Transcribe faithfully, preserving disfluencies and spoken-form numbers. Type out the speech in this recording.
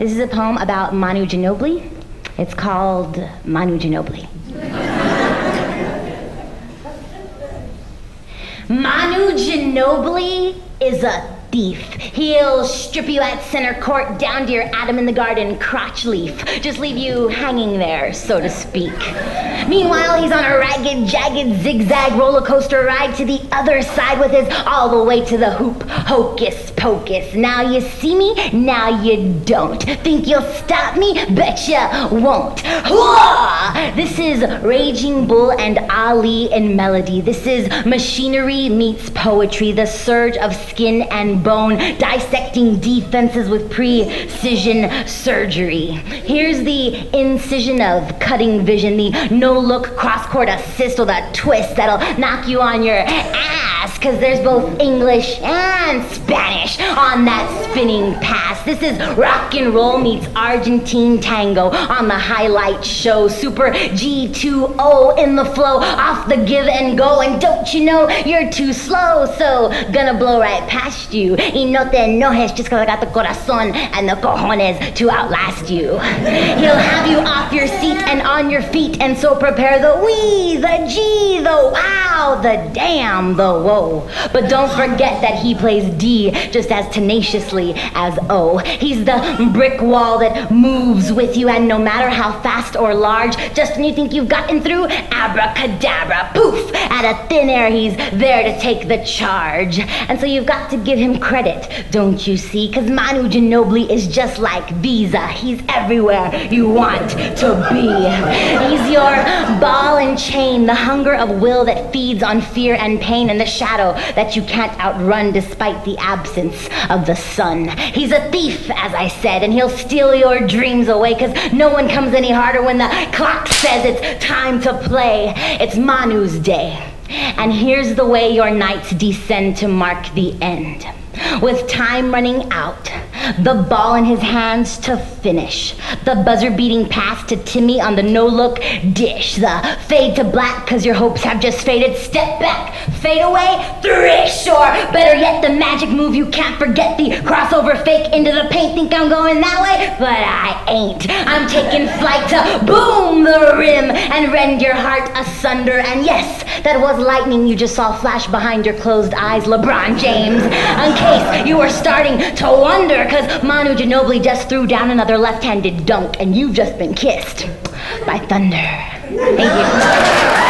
This is a poem about Manu Ginobili. It's called Manu Ginobili. Manu Ginobili is a thief. He'll strip you at center court down to your Adam in the Garden crotch leaf. Just leave you hanging there, so to speak. Meanwhile, he's on a ragged, jagged, zigzag roller coaster ride to the other side with his all the way to the hoop. Hocus pocus. Now you see me, now you don't. Think you'll stop me? Betcha won't. Whoa! This is Raging Bull and Ali in melody. This is machinery meets poetry. The surge of skin and bone, dissecting defenses with precision surgery. Here's the incision of cutting vision, the no-look cross-court assist or that twist that'll knock you on your ass, because there's both English and Spanish on that spinning pass. This is rock and roll meets Argentine tango on the highlight show. Super G two O in the flow, off the give and go, and don't you know you're too slow, so gonna blow right past you. Y no te enojes just cause I got the corazón and the cojones to outlast you. He'll have you off your seat and on your feet, and so prepare the wee, the gee, the wow, the damn, the whoa. But don't forget that he plays D just as tenaciously as O. He's the brick wall that moves with you, and no matter how fast or large, just when you think you've gotten through, abracadabra, poof, out of thin air he's there to take the charge. And so you've got to give him credit, don't you see? Because Manu Ginobili is just like Visa. He's everywhere you want to be. He's your ball and chain, the hunger of will that feeds on fear and pain, and the shadow that you can't outrun despite the absence of the sun. He's a thief, as I said, and he'll steal your dreams away, because no one comes any harder when the clock says it's time to play. It's Manu's day. And here's the way your knights descend to mark the end. With time running out, the ball in his hands to finish, the buzzer-beating pass to Timmy on the no-look dish, the fade to black because your hopes have just faded, step back, fade away, thrish, or better yet, the magic move you can't forget, the crossover fake into the paint, think I'm going that way, but I ain't. I'm taking flight to boom the rim and rend your heart asunder, and yes, that was lightning you just saw flash behind your closed eyes, LeBron James, in case you were starting to wonder, because Manu Ginobili just threw down another left-handed dunk, and you've just been kissed by thunder. Thank you.